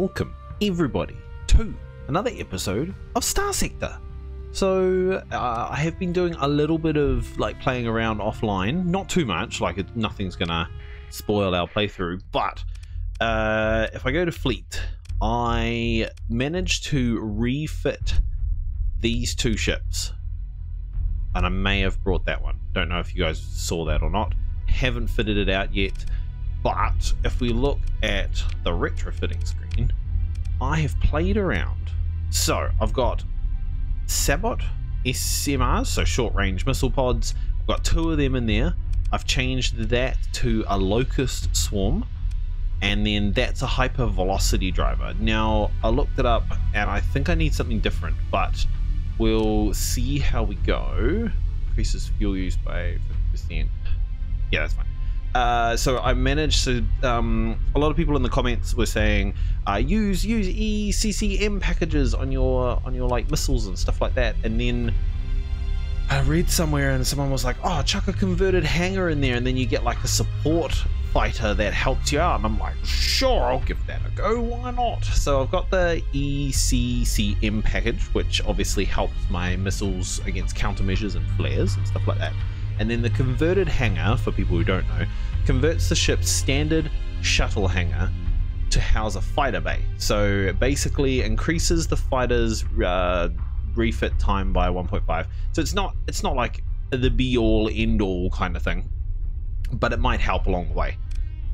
welcome everybody to another episode of Star Sector. So I have been doing a little bit of like playing around offline, not too much, like nothing's gonna spoil our playthrough, but if I go to fleet, I managed to refit these two ships, and I may have brought that one. Don't know if you guys saw that or not. Haven't fitted it out yet, but if we look at the retrofitting screen, I have played around. So I've got Sabot SMRs, so short-range missile pods. I've got two of them in there. I've changed that to a locust swarm, and then that's a hyper velocity driver. Now I looked it up and I think I need something different, but we'll see how we go. Increases fuel use by 50%. Yeah, that's fine. So I managed to, a lot of people in the comments were saying, use ECCM packages on your like missiles and stuff like that. And then I read somewhere and someone was like, oh, chuck a converted hangar in there and then you get like a support fighter that helps you out. And I'm like, sure, I'll give that a go, why not? So I've got the ECCM package, which obviously helps my missiles against countermeasures and flares and stuff like that. And then the converted hangar, for people who don't know, converts the ship's standard shuttle hangar to house a fighter bay. So it basically increases the fighter's refit time by 1.5. So it's not like the be all end all kind of thing, but it might help along the way.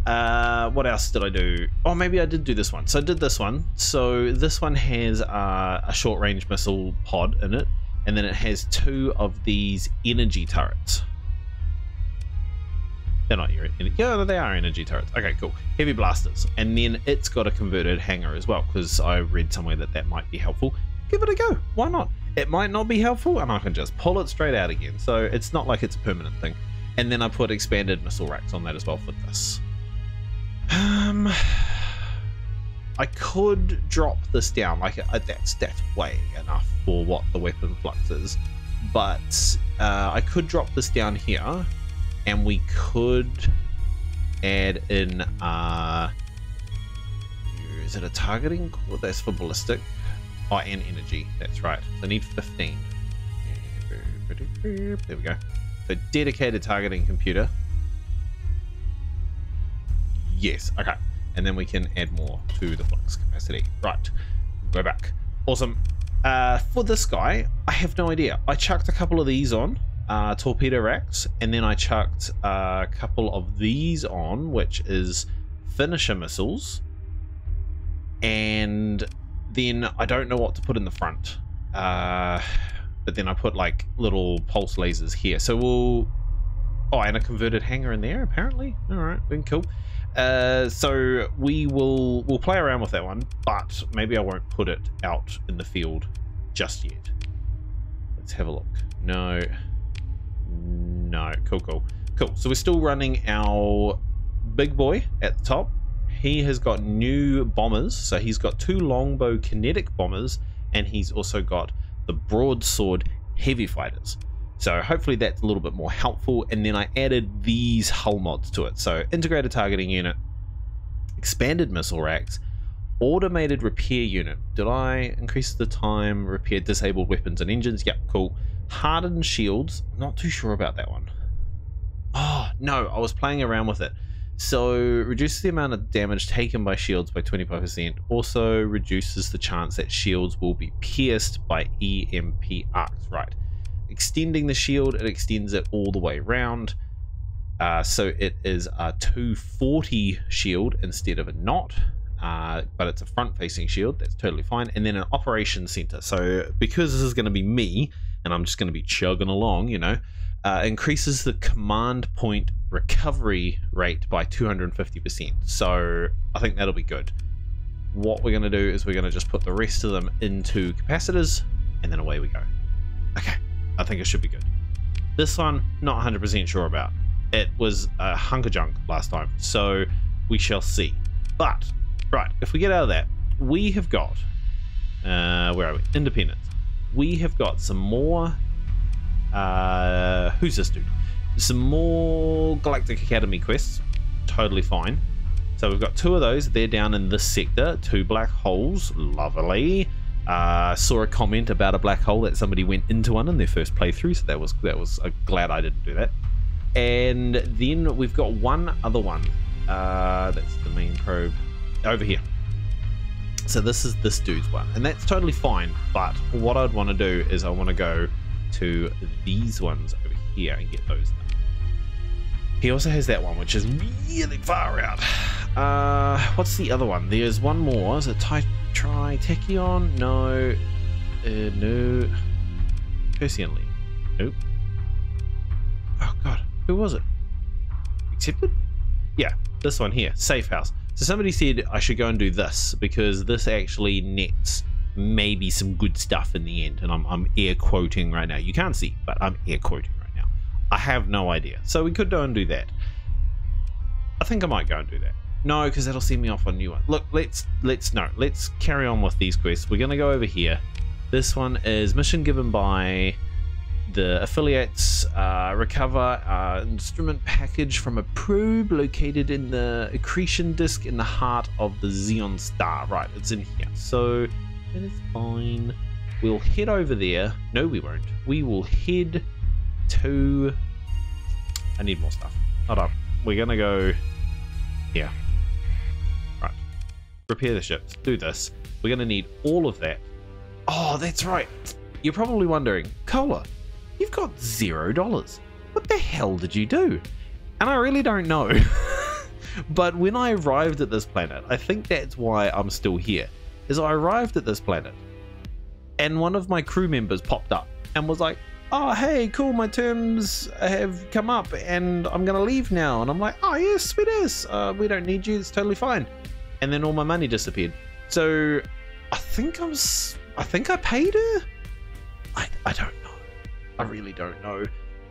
What else did I do? Oh, maybe I did do this one. So I did this one. So this one has a short range missile pod in it, and then it has two of these energy turrets. They're not your, yeah, they are energy turrets. Okay, cool. Heavy blasters. And then it's got a converted hangar as well, because I read somewhere that that might be helpful. Give it a go. Why not? It might not be helpful, and I can just pull it straight out again. So it's not like it's a permanent thing. And then I put expanded missile racks on that as well for this. I could drop this down. Like that's way enough for what the weapon flux is, but I could drop this down here, and we could add in. Is it a targeting core? That's for ballistic. Oh, and energy. That's right. So I need 15. There we go. So dedicated targeting computer. Yes. Okay. And then we can add more to the flux capacity. Right, go back. Awesome. For this guy, I have no idea. I chucked a couple of these on, torpedo racks, and then I chucked a couple of these on, which is finisher missiles. And then I don't know what to put in the front. But then I put like little pulse lasers here. So we'll, oh, and a converted hangar in there apparently. All right, then cool. So we'll play around with that one, but maybe I won't put it out in the field just yet. Let's have a look. No, no, cool, cool, cool. So we're still running our big boy at the top. He has got new bombers. So he's got two longbow kinetic bombers, and he's also got the broadsword heavy fighters. So hopefully that's a little bit more helpful. And then I added these hull mods to it. So integrated targeting unit, expanded missile racks, automated repair unit. Did I increase the time, repair disabled weapons and engines? Yep, cool. Hardened shields. Not too sure about that one. Oh, no, I was playing around with it. So reduces the amount of damage taken by shields by 25%. Also reduces the chance that shields will be pierced by EMP arcs. Right. Extending the shield, it extends it all the way around, so it is a 240 shield instead of a knot, but it's a front-facing shield. That's totally fine. And then an operation center, so because this is going to be me and I'm just going to be chugging along, you know, increases the command point recovery rate by 250%, so I think that'll be good. What we're going to do is we're going to just put the rest of them into capacitors, and then away we go. Okay, I think it should be good. This one, not 100% sure about. It was a hunk of junk last time, so we shall see. But, right, if we get out of that, we have got, where are we? Independence. We have got some more, who's this dude? Some more Galactic Academy quests, totally fine. So we've got two of those. They're down in this sector. Two black holes. Lovely. Saw a comment about a black hole that somebody went into one in their first playthrough, so that was glad I didn't do that. And then we've got one other one. That's the main probe over here. So this is this dude's one, and that's totally fine. But what I'd want to do is I want to go to these ones over here and get those done. He also has that one, which is really far out. What's the other one? There's one more. Is it Tri Tachyon? No. No. Personally. Nope. Oh, God. Who was it? Accepted? Yeah, this one here. Safe house. So somebody said I should go and do this because this actually nets maybe some good stuff in the end. And I'm air quoting right now. You can't see, but I'm air quoting. I have no idea. So we could go and do that. I think I might go and do that. No, because that'll send me off on a new one. Look, let's carry on with these quests. We're going to go over here. This one is mission given by the affiliates. Recover instrument package from a probe located in the accretion disk in the heart of the Xeon star. Right, it's in here. So it is fine. We'll head over there. No, we won't. We will head to... I need more stuff. Hold on. We're gonna go here. Right. Repair the ships. Do this. We're gonna need all of that. Oh, that's right. You're probably wondering, Cola, you've got $0. What the hell did you do? And I really don't know. But when I arrived at this planet, I think that's why I'm still here, is I arrived at this planet and one of my crew members popped up and was like, oh, hey, cool, my terms have come up and I'm gonna leave now. And I'm like, oh yes, sweet ass, we don't need you, it's totally fine. And then all my money disappeared. So I think I paid her. I don't know, I really don't know.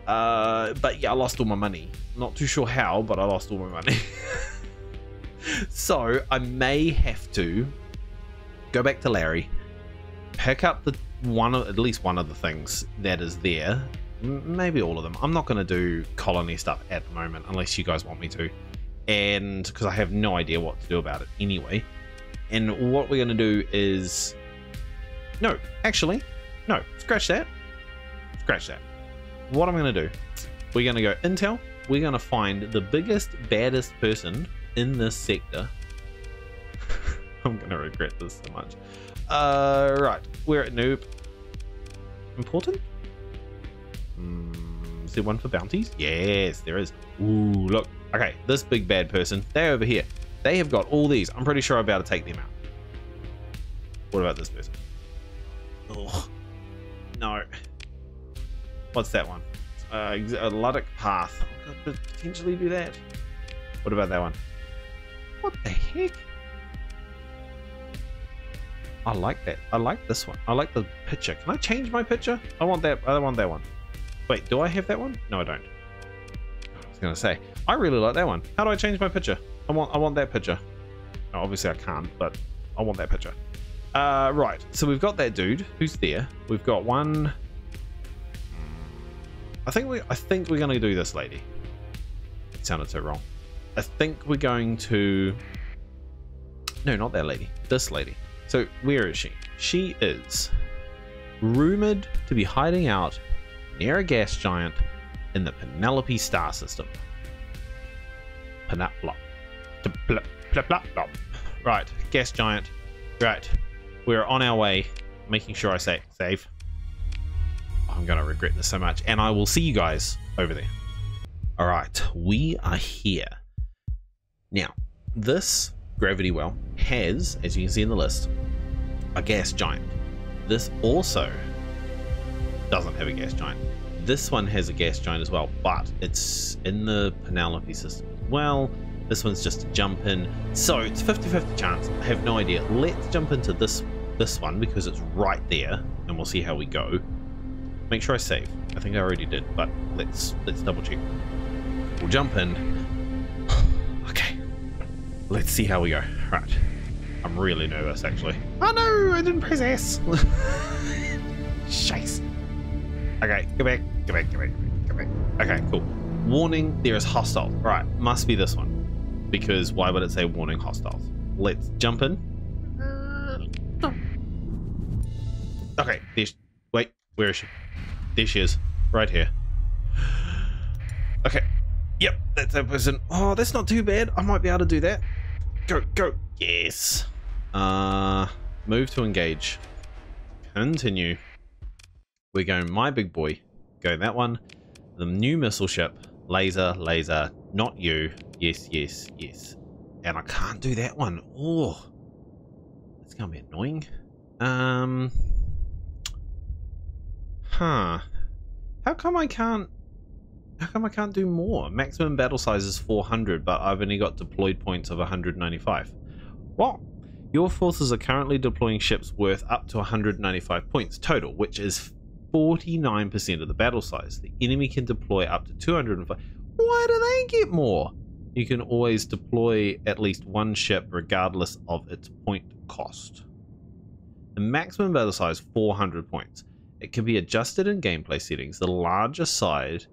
But yeah, I lost all my money. Not too sure how, but I lost all my money. So I may have to go back to Larry, pick up the at least one of the things that is there, maybe all of them. I'm not going to do colony stuff at the moment unless you guys want me to, and because I have no idea what to do about it anyway. And what we're going to do is scratch that. What I'm going to do, we're going to go intel, we're going to find the biggest, baddest person in this sector. I'm going to regret this so much. Right, we're at noob. Important? Is there one for bounties? Yes, there is. Ooh, look. Okay, this big bad person, they over here. They have got all these. I'm pretty sure I'm about to take them out. What about this person? Oh, no. What's that one? Luddic Path. I could potentially do that. What about that one? What the heck? I like that. I like this one. I like the picture. Can I change my picture? I want that. I want that one. Wait, do I have that one? No, I don't. I was gonna say, I really like that one. How do I change my picture? I want that picture. No, obviously I can't, but I want that picture. Right. So we've got that dude who's there. We've got one. I think we're gonna do this lady. It sounded so wrong. I think we're going to. No, not that lady. This lady. So where is she? She is rumored to be hiding out near a gas giant in the Penelope star system. Right, gas giant. Right, we're on our way, making sure I say save. I'm gonna regret this so much, and I will see you guys over there. All right, we are here. Now, this gravity well has, as you can see in the list, a gas giant. This also doesn't have a gas giant. This one has a gas giant as well, but it's in the Penelope system as well. This one's just a jump in, so it's 50-50 chance. I have no idea. Let's jump into this one because it's right there, and we'll see how we go. Make sure I save. I think I already did, but let's double check. We'll jump in. Let's see how we go. Right. I'm really nervous, actually. Oh, no! I didn't press S! Chase. Okay, go back. Okay, cool. Warning, there is hostile. Right, must be this one. because why would it say warning hostiles? Let's jump in. Okay, wait, where is she? There she is, right here. Okay, yep, that's that person. Oh, that's not too bad. I might be able to do that. Go, go, yes. Move to engage. Continue. We're going my big boy. Go that one. The new missile ship. Laser, laser, not you. Yes, yes, yes. And I can't do that one. Oh, that's gonna be annoying. Huh. How come I can't do more? Maximum battle size is 400, but I've only got deployed points of 195. What? Your forces are currently deploying ships worth up to 195 points total, which is 49% of the battle size. The enemy can deploy up to 205. Why do they get more? You can always deploy at least one ship regardless of its point cost. The maximum battle size, 400 points. It can be adjusted in gameplay settings. The larger side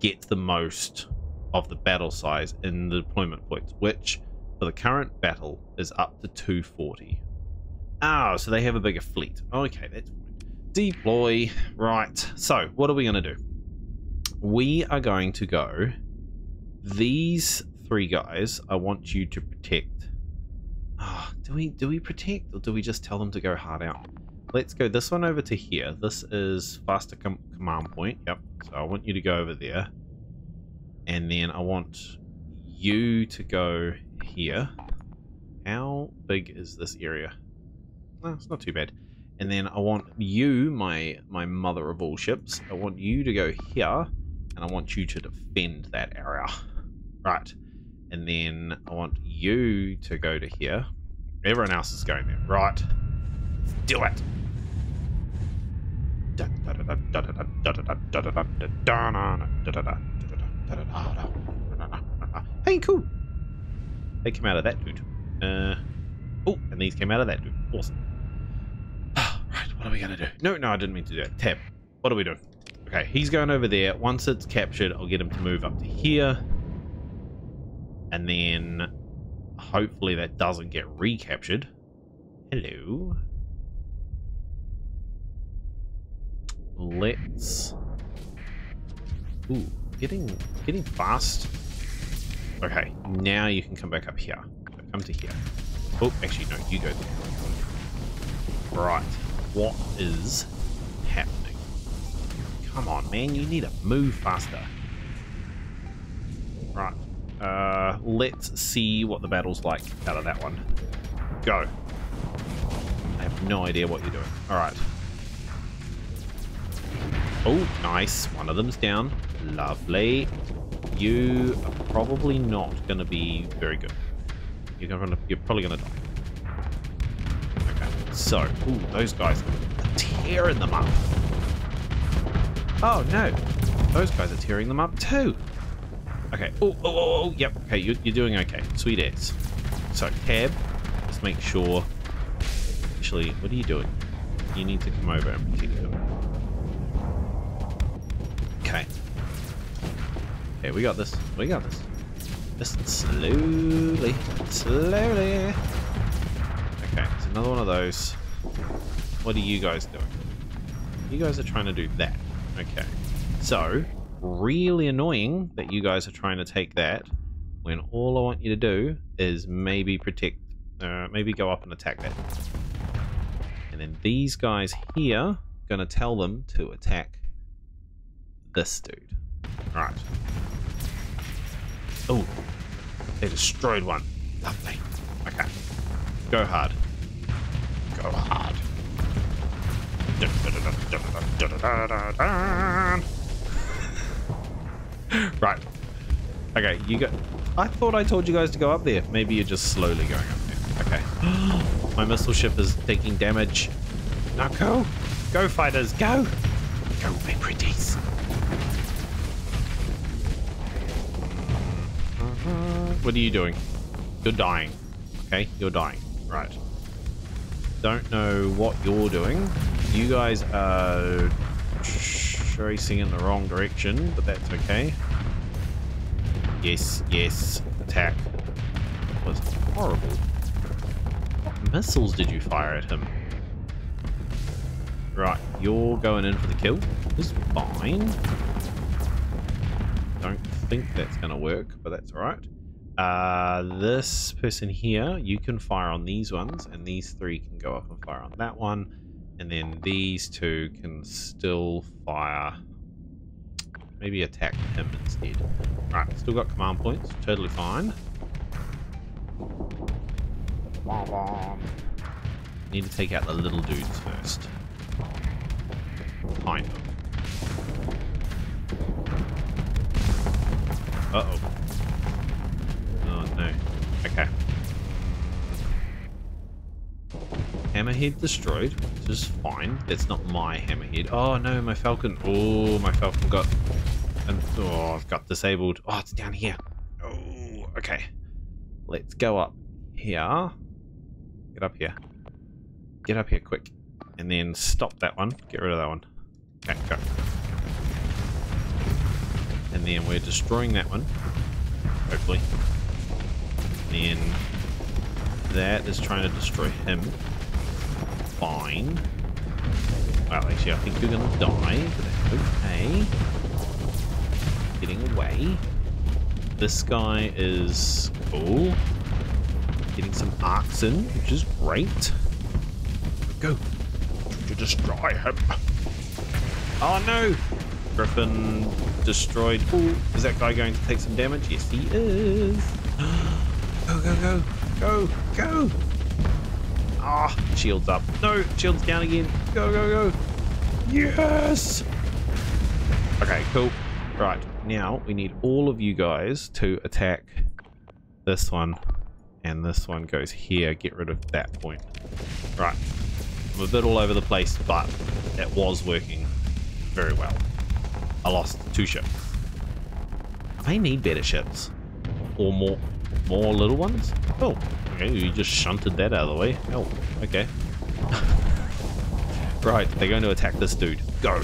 gets the most of the battle size in the deployment points, which for the current battle is up to 240. Oh, so they have a bigger fleet. Okay, that's fine. Deploy. Right, so what are we going to do? We are going to go these three guys. I want you to protect. Oh, do we protect, or do we just tell them to go hard out? Let's go this one over to here. This is faster command point. Yep, so I want you to go over there, and then I want you to go here. How big is this area? No, it's not too bad. And then I want you, my mother of all ships, I want you to go here, and I want you to defend that area. Right. And then I want you to go to here. Everyone else is going there. Right. Let's do it. Hey, cool. They came out of that dude. Oh, and these came out of that dude. Awesome. What are we gonna do? No, I didn't mean to do that. Tab. What are we doing? Okay, he's going over there. Once it's captured, I'll get him to move up to here, and then hopefully that doesn't get recaptured. Hello. Let's. Ooh, getting fast. Okay, now you can come back up here. So come to here. Oh, actually no, you go there. Right. What is happening? Come on, man, you need to move faster. Right, let's see what the battle's like out of that one. Go. I have no idea what you're doing. All right. Oh, nice. One of them's down. Lovely. You are probably not going to be very good. You're probably going to die. So, ooh, those guys are tearing them up. Oh no, those guys are tearing them up too. Okay, oh, yep, okay, you're doing okay, sweet ass. So, tab, let's make sure, actually, what are you doing? You need to come over and protect them. Okay. Okay, we got this. Just slowly. Another one of those. What are you guys doing? You guys are trying to do that. Okay. So, really annoying that you guys are trying to take that when all I want you to do is maybe protect, maybe go up and attack that. And then these guys here, gonna tell them to attack this dude. Alright. Oh, they destroyed one. Lovely. Okay. Go hard. Go hard. Right. Okay, you go. I thought I told you guys to go up there. Maybe you're just slowly going up there. Okay. My missile ship is taking damage. Now go. Go, fighters. Go. Go, my pretties. What are you doing? You're dying. Okay, you're dying. Right. Don't know what you're doing. You guys are racing in the wrong direction, but that's okay. Yes, yes, attack. was horrible. What missiles did you fire at him? Right, you're going in for the kill. It's fine. Don't think that's going to work, but that's alright. This person here, you can fire on these ones, and these three can go up and fire on that one, and then these two can still fire. Maybe attack him instead. Right, still got command points, totally fine. Need to take out the little dudes first. Kind of. Uh-oh. Oh no. Okay. Hammerhead destroyed, which is fine. That's not my hammerhead. Oh no, my falcon. Oh, my falcon got... oh, got disabled. Oh, it's down here. Oh, okay. Let's go up here. Get up here. Get up here quick. And then stop that one. Get rid of that one. Okay, go. And then we're destroying that one. Hopefully. And then that is trying to destroy him. Fine. Well, actually, I think you're going to die, but that's okay. Getting away. This guy is cool. Getting some arcs in, which is great. Go. To destroy him. Oh no! Griffin destroyed. Ooh, is that guy going to take some damage? Yes, he is. Go, go, go. Go, go. Ah, shield's up. No, shield's down again. Go, go, go. Yes. Okay, cool. Right, now we need all of you guys to attack this one, and this one goes here. Get rid of that point. Right, I'm a bit all over the place, but it was working very well. I lost 2 ships. I need better ships, or more little ones. Oh, okay, you just shunted that out of the way. Oh, okay. Right, they're going to attack this dude. Go.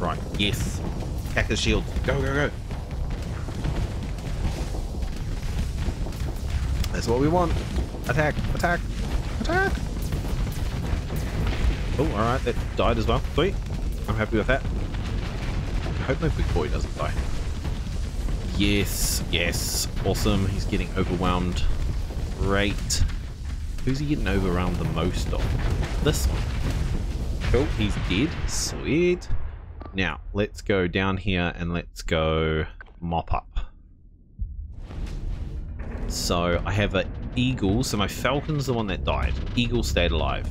Right, yes. Attack the shield. Go, go, go. That's what we want. Attack, attack, attack. Oh, alright, that died as well. Sweet. I'm happy with that. I hope my big boy doesn't die. Yes, yes. Awesome. He's getting overwhelmed. Great. Who's he getting overwhelmed the most of? This one. Cool, he's dead. Sweet. Now, let's go down here and let's go mop up. So, I have an eagle. So, my falcon's the one that died. Eagle stayed alive.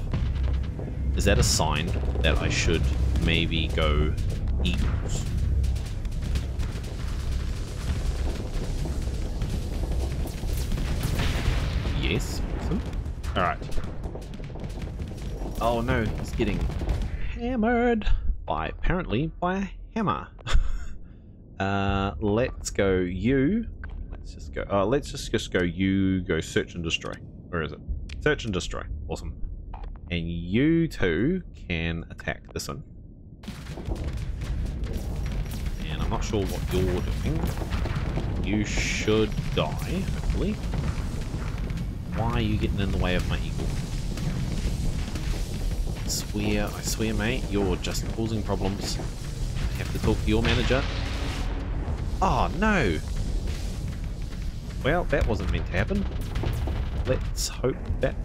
Is that a sign that I should maybe go eagles? Yes. Awesome. Alright. Oh no, he's getting hammered. By apparently by a hammer. Let's go you. Let's just go. Let's just go you. Go search and destroy. Where is it? Search and destroy. Awesome. And you two can attack this one. And I'm not sure what you're doing. You should die, hopefully. Why are you getting in the way of my eagle? I swear, mate, you're just causing problems. I have to talk to your manager. Oh, no. Well, that wasn't meant to happen. Let's hope that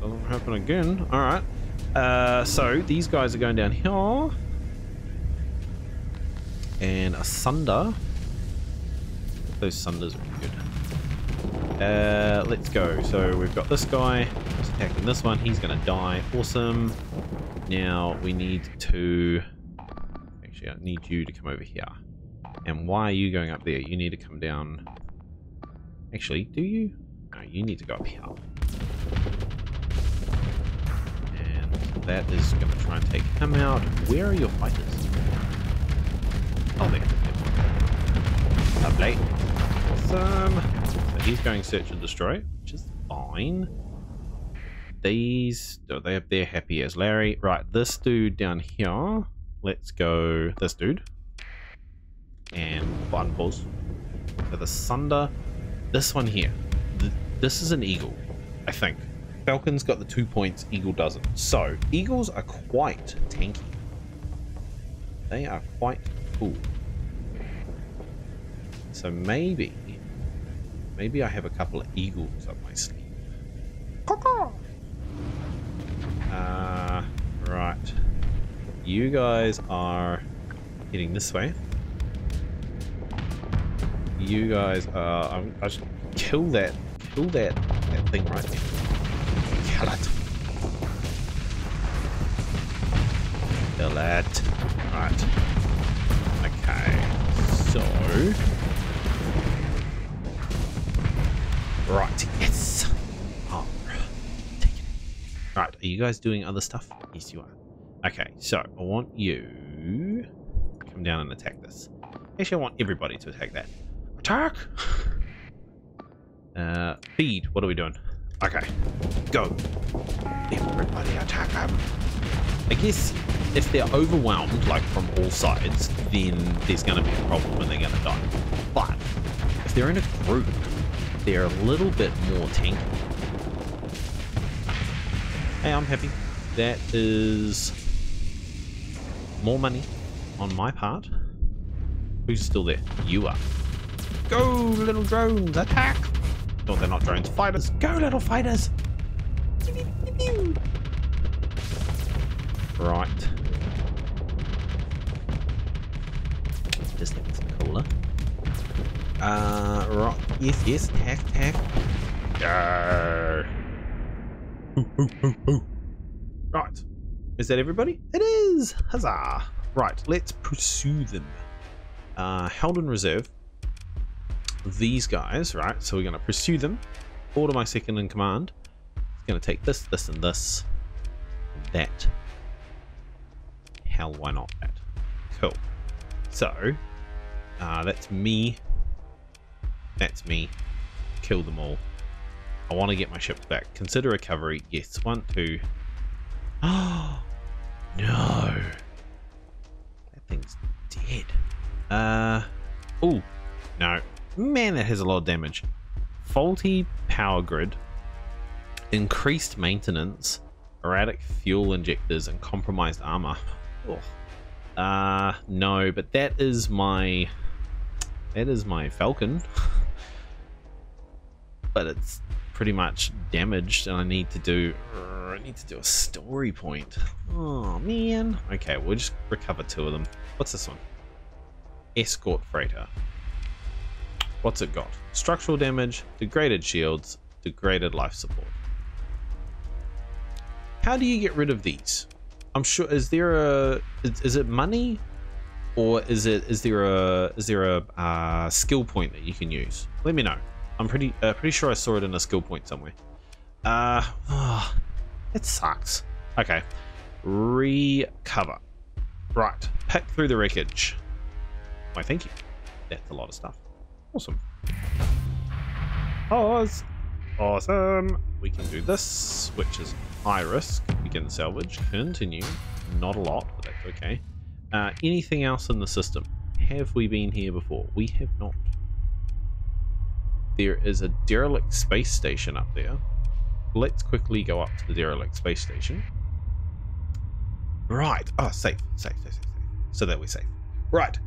doesn't happen again. All right. So these guys are going down here. And a sunder. Those sunders are pretty good. Let's go. So we've got this guy. Just attacking this one. He's going to die. Awesome. Now we need to, actually I need you to come over here. And why are you going up there? You need to come down. Actually, do you? No, you need to go up here. And that is going to try and take him out. Where are your fighters? Oh, there. Lovely. Awesome. So he's going search and destroy, which is fine. These, oh, they're happy as Larry. Right, this dude down here. Let's go, this dude. and button pulls. So the Sunder, this one here, this is an Eagle, I think. Falcon's got the 2 points, Eagle doesn't. So Eagles are quite tanky. They are quite cool. So maybe I have a couple of Eagles up my sleeve. Right. You guys are heading this way. You guys are... I should kill that. Kill that thing right there. Kill it. Kill it. Right. Okay. So... right. Yes. Oh, take it. Right. Are you guys doing other stuff? Yes, you are. Okay. So I want you to come down and attack this. Actually, I want everybody to attack that. Attack! Feed. What are we doing? Okay. Go. Everybody attack them. I guess if they're overwhelmed, like from all sides, then there's going to be a problem and they're going to die. But if they're in a group, they're a little bit more tanky. Hey, I'm happy. That is more money on my part. Who's still there? You are. Go, little drones, attack! No, they're not drones, fighters. Go, little fighters! Right. Just think it's cooler. Right. Yes, yes, tack, tack. Go! Right. Is that everybody? It is! Huzzah! Right, let's pursue them. Held in reserve. These guys, right? So we're going to pursue them. Order my second in command. It's going to take this, this, and this. That. Hell, why not that? Cool. So, that's me. That's me. Kill them all. I want to get my ship back. Consider recovery. Yes. 1, 2. Oh, no. That thing's dead. Oh, no. Man, that has a lot of damage. Faulty power grid, increased maintenance, erratic fuel injectors, and compromised armor. Oh. No, but that is my Falcon. But it's pretty much damaged, and I need to do a story point. Oh man. Okay, we'll just recover 2 of them. What's this one? Escort freighter. What's it got? Structural damage, degraded shields, degraded life support. How do you get rid of these? I'm sure, is it money? Or is there a skill point that you can use? Let me know. I'm pretty sure I saw it in a skill point somewhere. Oh, it sucks. Okay. Recover. Right. Pick through the wreckage. Why, thank you. That's a lot of stuff. Awesome. Awesome. We can do this, which is high risk. Begin salvage. Continue. Not a lot, but that's okay. Anything else in the system? Have we been here before? We have not. There is a derelict space station up there. Let's quickly go up to the derelict space station. Right. Oh, safe. So that we're safe. Right.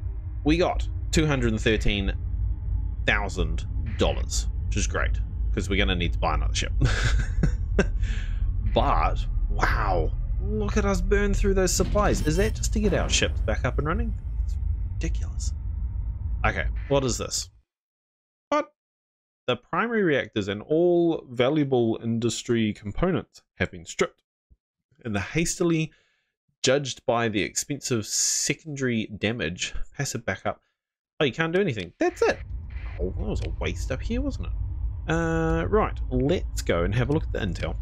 We got $213,000, which is great because we're gonna need to buy another ship. But wow, look at us burn through those supplies. Is that just to get our ships back up and running? It's ridiculous. Okay, what is this? But the primary reactors and all valuable industry components have been stripped, and the hastily judged by the expensive secondary damage passive backup. Oh, you can't do anything. That's it. Oh, that was a waste up here, wasn't it? Right, let's go and have a look at the intel.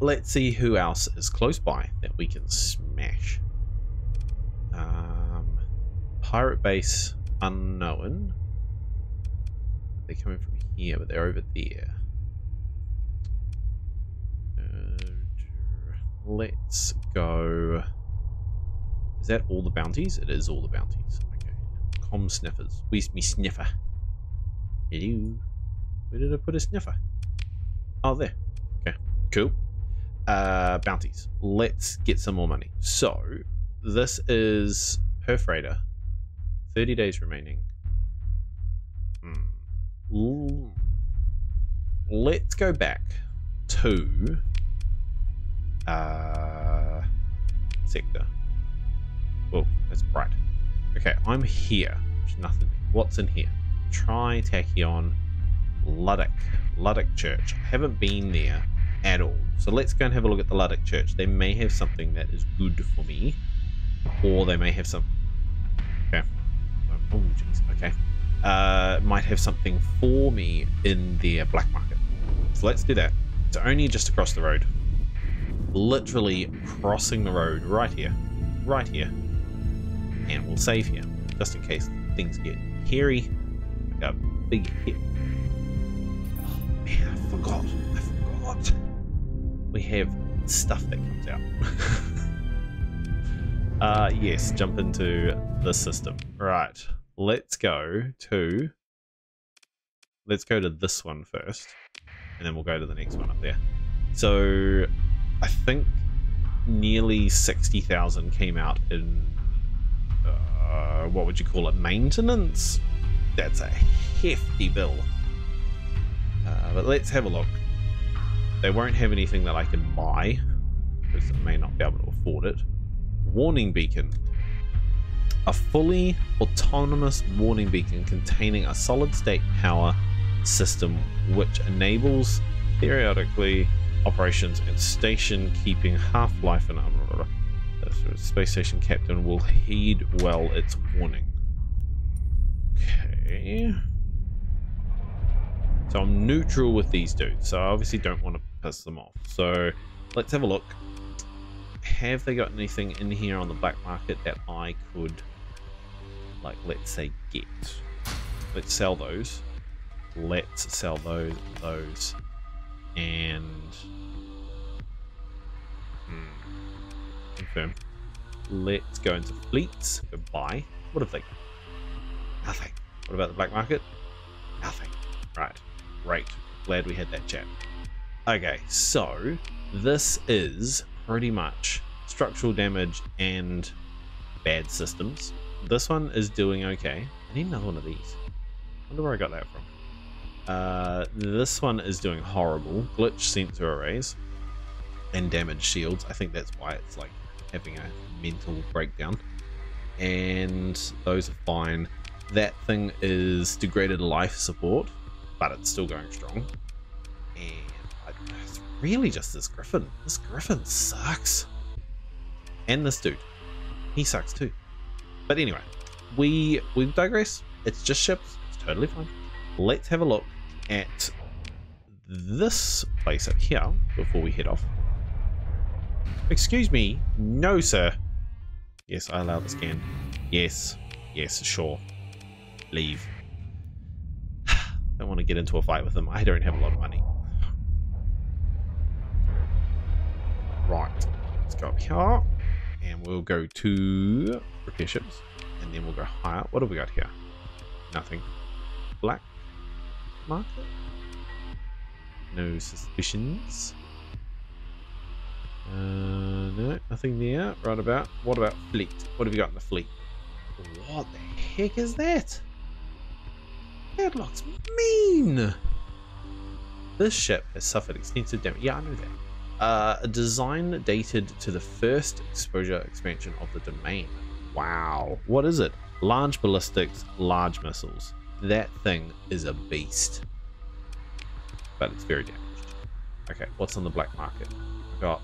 Let's see who else is close by that we can smash. Pirate base unknown. They're coming from here, but they're over there. Let's go. Is that all the bounties? It is all the bounties. Okay. comm sniffers. Where's me sniffer? Hello. Where did I put a sniffer? Oh, there. Okay, cool. Bounties. Let's get some more money. So, this is perforator. 30 days remaining. Ooh. Let's go back to sector. Oh, that's bright. Okay, I'm here. There's nothing. What's in here? Tri Tachyon, Luddic Church. I haven't been there at all. So let's go and have a look at the Luddic Church. They may have something that is good for me, or they may have some. Okay. Oh, jeez. Okay. Might have something for me in their black market. So let's do that. It's only just across the road. Literally crossing the road right here. Right here. And we'll save here. Just in case things get hairy. Like a big hit. Oh man, I forgot. We have stuff that comes out. Yes, jump into the system. Right. Let's go to this one first, and then we'll go to the next one up there. So I think nearly 60,000 came out in what would you call it, maintenance? That's a hefty bill. But let's have a look. They won't have anything that I can buy because I may not be able to afford it. Warning beacon. A fully autonomous warning beacon containing a solid-state power system which enables periodically operations and station-keeping half-life and armor. The space station captain will heed well its warning. Okay. So I'm neutral with these dudes, so I obviously don't want to piss them off. So let's have a look. Have they got anything in here on the black market that I could... like, let's say, get. Let's sell those. Let's sell those. And confirm. Let's go into fleets. Go buy. What have they got? Nothing. What about the black market? Nothing. Right. Great. Glad we had that chat. Okay, so this is pretty much structural damage and bad systems. This one is doing okay. I need another one of these. I wonder where I got that from. This one is doing horrible. Glitch sensor arrays and damage shields. I think that's why it's like having a mental breakdown. And those are fine. That thing is degraded life support, but it's still going strong. And it's really just this griffin. This griffin sucks. And this dude. He sucks too. But anyway, we digress. It's just ships. It's totally fine. Let's have a look at this place up here before we head off. Excuse me. No, sir. Yes, I allow the scan. Yes. Yes, sure. Leave. Don't want to get into a fight with them. I don't have a lot of money. Right. Let's go up here. And we'll go to repair ships. And then we'll go higher. What have we got here? Nothing. Black market? No suspicions. No, nothing there. Right about. What about fleet? What have you got in the fleet? What the heck is that? That looks mean. This ship has suffered extensive damage. Yeah, I know that. A design dated to the first exposure expansion of the domain. Wow. What is it? Large ballistics, large missiles. That thing is a beast. But it's very damaged. Okay, what's on the black market? I've got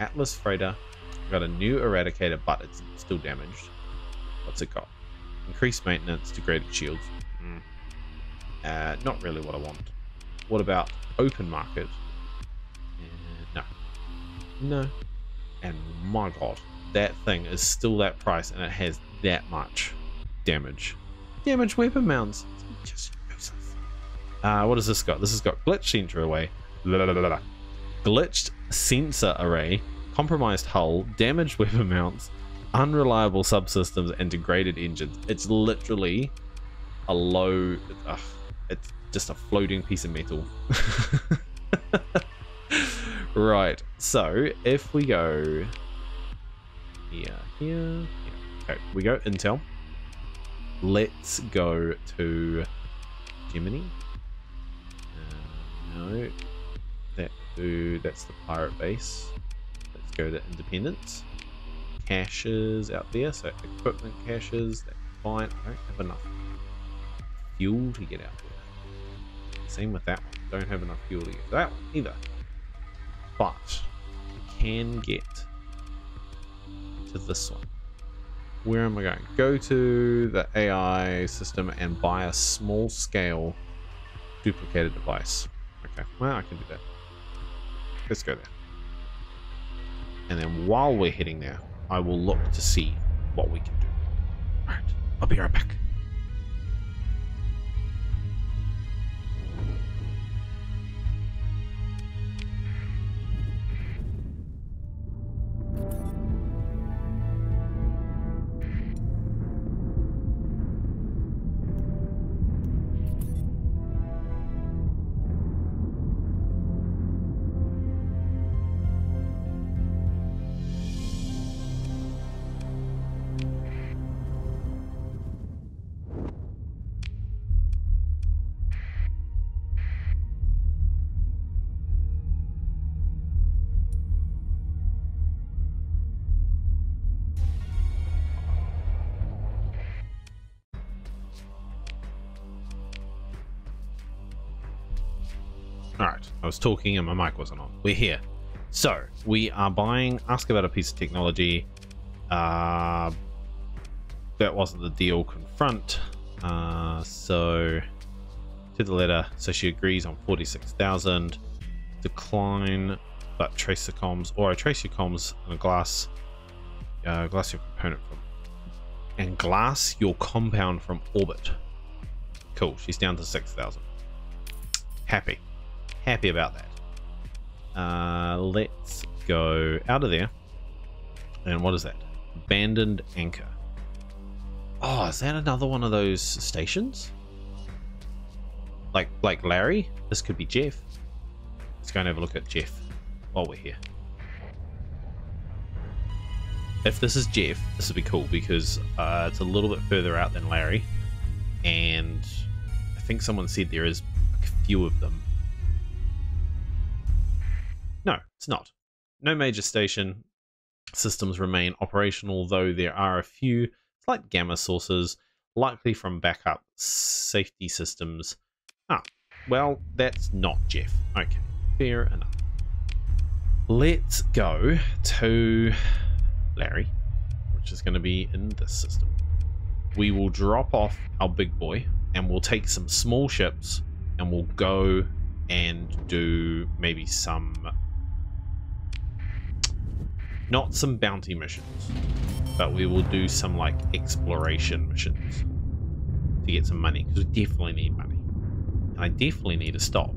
Atlas Freighter. I've got a new Eradicator, but it's still damaged. What's it got? Increased maintenance, degraded shields. Not really what I want. What about open market? No. And my god, that thing is still that price and it has that much damage. Damage weapon mounts. Just useless. What has this got? This has got glitch sensor array. Glitched sensor array. Compromised hull. Damaged weapon mounts. unreliable subsystems and degraded engines. It's literally a low, it's just a floating piece of metal. Right, so if we go here, okay, we go Intel. Let's go to Gemini. No, that's the pirate base. Let's go to Independence. Caches out there, so equipment caches, that's fine. I don't have enough fuel to get out there. Same with that one, don't have enough fuel to get that one either. But we can get to this one. Where am I going? Go to the AI system and buy a small scale duplicated device. Okay, well, I can do that. Let's go there. And then while we're heading there, I will look to see what we can do. All right, I'll be right back. I was talking and my mic wasn't on. We're here. So we are buying, ask about a piece of technology. That wasn't the deal, confront. So to the letter, so she agrees on 46,000. Decline, but trace the comms, or I trace your comms and glass your component from, and glass your compound from orbit. Cool, she's down to 6,000. Happy about that. Let's go out of there. And what is that? Abandoned anchor. Oh, is that another one of those stations? Like Larry? This could be Jeff. Let's go and have a look at Jeff while we're here. If this is Jeff, this would be cool because it's a little bit further out than Larry. And I think someone said there is a few of them. No, it's not. No major station systems remain operational, though there are a few slight gamma sources, likely from backup safety systems. Ah, well, that's not Jeff. Okay, fair enough. Let's go to Larry, which is going to be in this system. We will drop off our big boy and we'll take some small ships and we'll go and do maybe some... not some bounty missions, but we will do some like exploration missions to get some money, because we definitely need money. And I definitely need to stop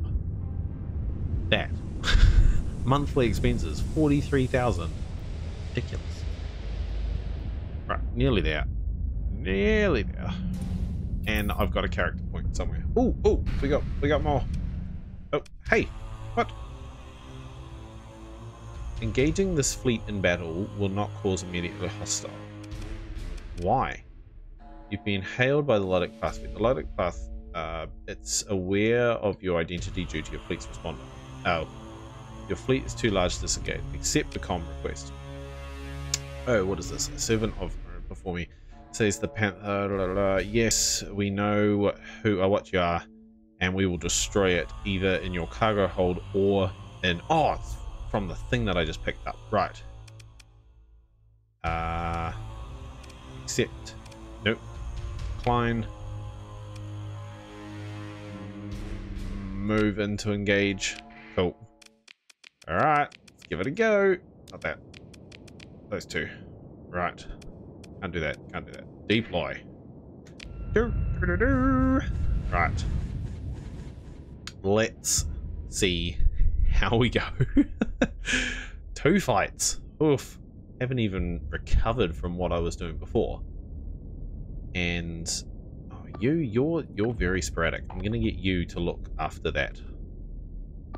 that. Monthly expenses, 43,000. Ridiculous. Right, nearly there. Nearly there. And I've got a character point somewhere. Oh, we got more. Oh, hey, what? Engaging this fleet in battle will not cause immediately hostile. Why? You've been hailed by the Luddic Path. The Luddic Path, it's aware of your identity due to your fleet's responding. Oh, your fleet is too large to disengage. Accept the comm request. Oh, what is this? A servant of before me says the yes, we know what you are, and we will destroy it either in your cargo hold or in odds. From the thing that I just picked up. Right. Accept. Nope. Decline. Move in to engage. Cool. Alright. Let's give it a go. Not that. Those two. Right. Can't do that. Can't do that. Deploy. Right. Let's see how we go. 2 fights. Oof. haven't even recovered from what I was doing before. And oh, you're very sporadic. I'm gonna get you to look after that.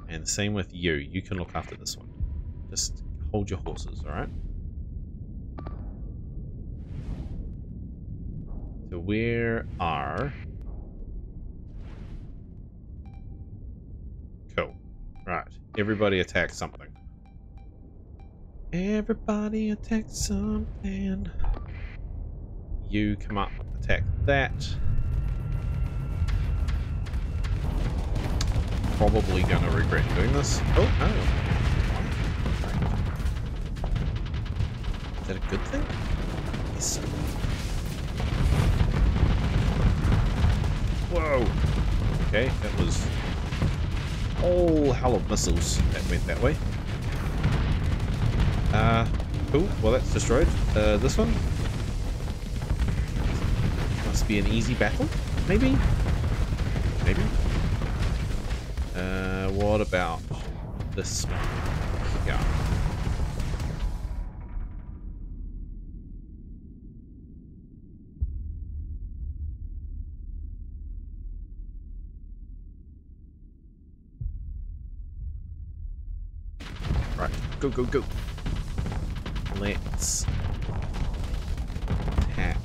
And same with you. You can look after this one. Just hold your horses, alright? So where are... Cool. Right. Everybody attack something. Everybody attack something. You come up, attack that. Probably gonna regret doing this. Oh no. Is that a good thing? Yes. Whoa. Okay, that was all hell of missiles that went that way. Cool. Well, that's destroyed. This one must be an easy battle. Maybe. Maybe. What about this one? Yeah. Right. Go, go, go. Let's attack.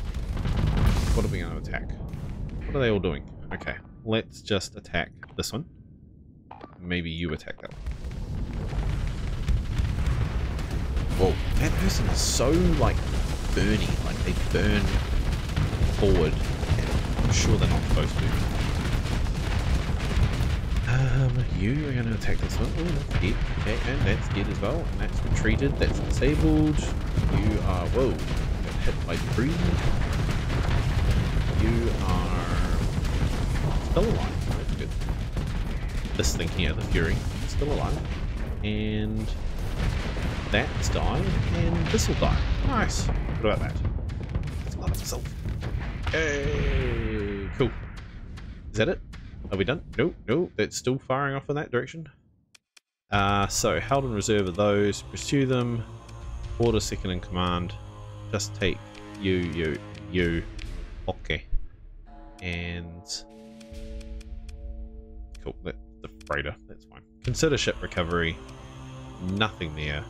What are we going to attack? What are they all doing? Okay, let's just attack this one. Maybe you attack that one. Whoa, that person is so, like, burny. Like, they burn forward. I'm sure they're not supposed to. You are going to attack this one. Oh, that's dead. Okay, and that's dead as well. And that's retreated. That's disabled. You are... Whoa. Got hit by three. You are... still alive. That's good. This thing here, the Fury. Still alive. And... that's dying. And this will die. Nice. What about that? That's a lot of salt. Hey! Cool. Is that it? Are we done? No, no, that's still firing off in that direction. So, held in reserve of those, pursue them, order second in command, just take you, you, you, okay. And, cool, that's the freighter, that's fine. Consider ship recovery, nothing there,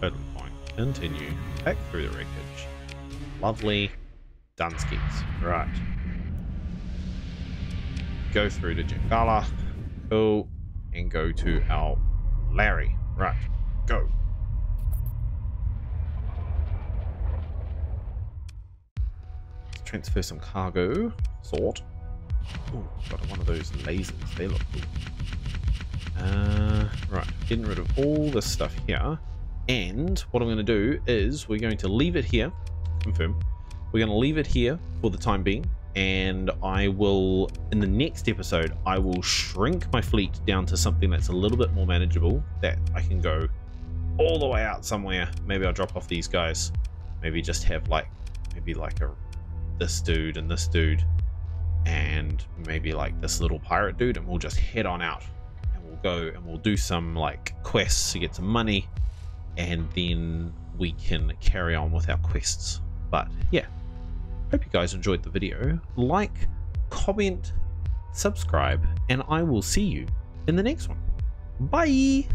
totally fine. Continue, back through the wreckage. Lovely, Dunskies, right. Go through to Jangala, cool, and go to our Larry. Right, go. Let's transfer some cargo, sort. Ooh, got one of those lasers, they look cool. Right, getting rid of all this stuff here. And what I'm gonna do is we're going to leave it here, confirm. We're gonna leave it here for the time being. And I will, in the next episode, I will shrink my fleet down to something that's a little bit more manageable, that I can go all the way out somewhere. Maybe I'll drop off these guys, maybe just have like, maybe like a, this dude and this dude, and maybe like this little pirate dude, and we'll just head on out, and we'll go and we'll do some like quests to get some money, and then we can carry on with our quests. But yeah. Hope you guys enjoyed the video. Like, comment, subscribe, and I will see you in the next one. Bye!